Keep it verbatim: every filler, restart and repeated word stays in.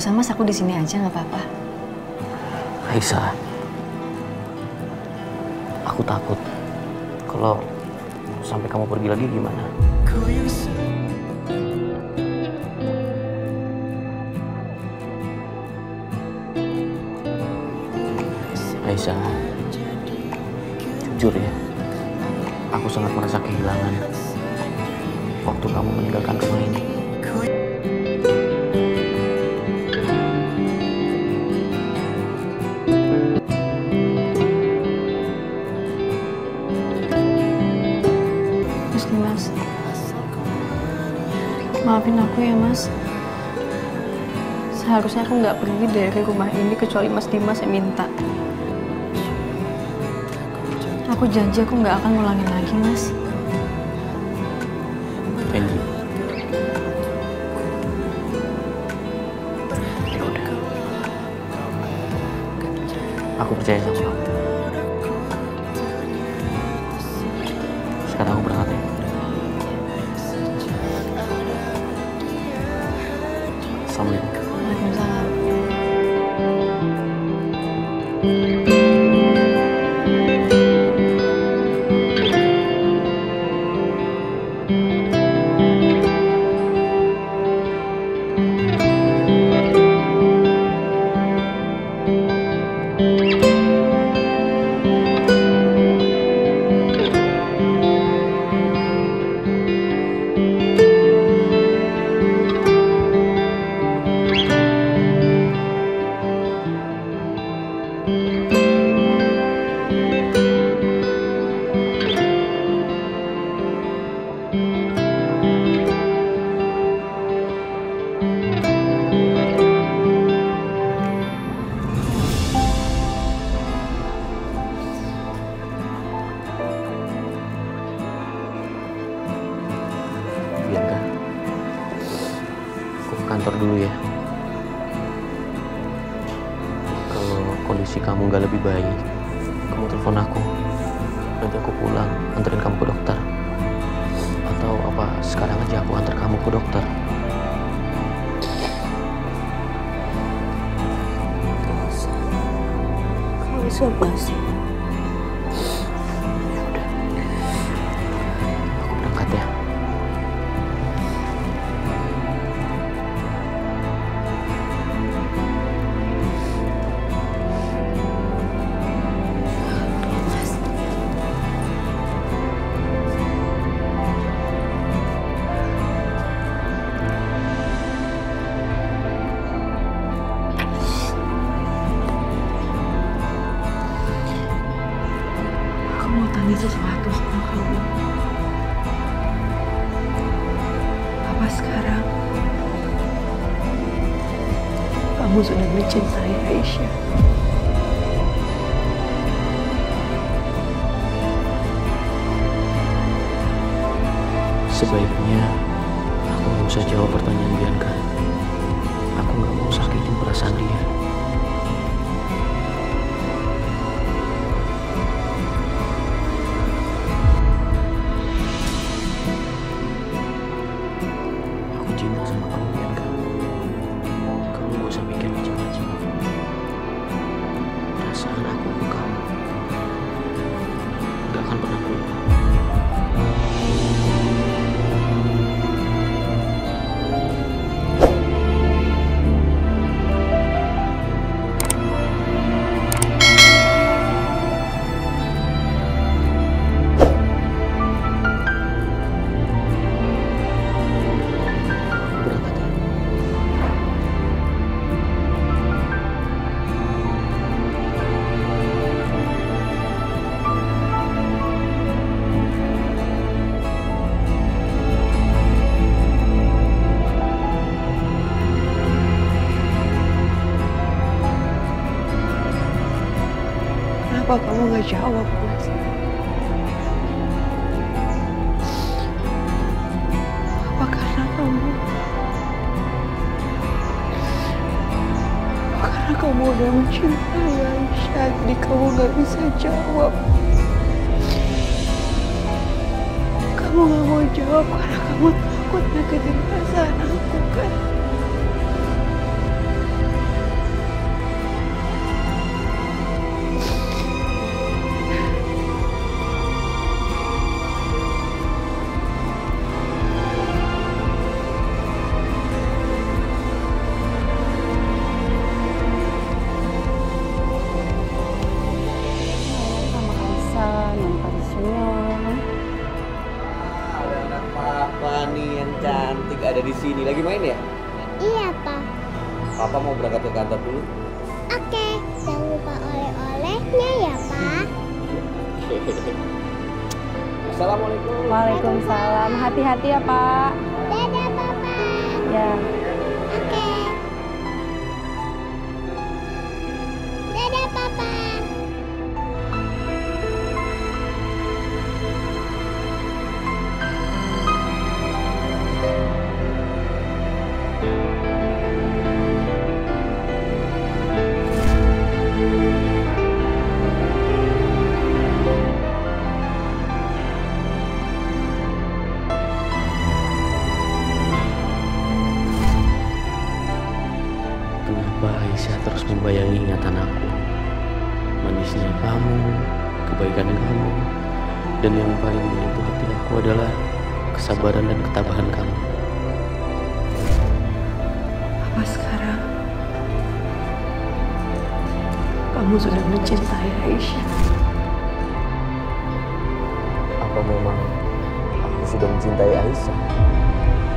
nggak usah mas, aku di sini aja nggak apa-apa. Aisyah, aku takut kalau sampai kamu pergi lagi gimana? Aisyah, jujur ya, aku sangat merasa kehilangan waktu kamu meninggalkan rumah ini. Mas Dimas, maafin aku ya Mas. Seharusnya aku nggak pergi dari rumah ini kecuali Mas Dimas yang minta. Aku janji aku nggak akan ngulangin lagi, Mas. Janji. Ya udah. Aku percaya sama kamu. Sekarang aku berangkat ya. Assalamualaikum. Waalaikumsalam. Kantor dulu ya. Kalau kondisi kamu nggak lebih baik, kamu telepon aku. Nanti aku pulang, anterin kamu ke dokter. Atau apa? Sekarang aja aku antar kamu ke dokter. Kamu bisa apa sih? Ya udah. Aku berangkat ya. Sesuatu sama kamu. Apa sekarang kamu sudah mencintai Aisyah? Sebaiknya aku nggak usah jawab pertanyaan Bianca. Aku nggak mau sakitin perasaan dia. Kenapa kamu nggak jawab, Mas? Apa karena kamu? Apa karena kamu udah mencintai Aisyah, jadi kamu nggak bisa jawab? Kamu nggak mau jawab karena kamu takut nyakitin perasaan aku, kan? ada di sini. Lagi main ya? Iya, Pak. Papa mau berangkat ke kantor dulu. Oke, jangan lupa oleh-olehnya ya, Pak. Assalamualaikum. Waalaikumsalam. Hati-hati ya, Pak. Dadah, Papa. Ya. Oke. Dadah, Papa. Aisyah terus membayangi ingatan aku, manisnya kamu, kebaikan kamu, dan yang paling menyentuh hati aku adalah kesabaran dan ketabahan kamu. Apa sekarang kamu sudah mencintai Aisyah? Apa memang aku sudah mencintai Aisyah?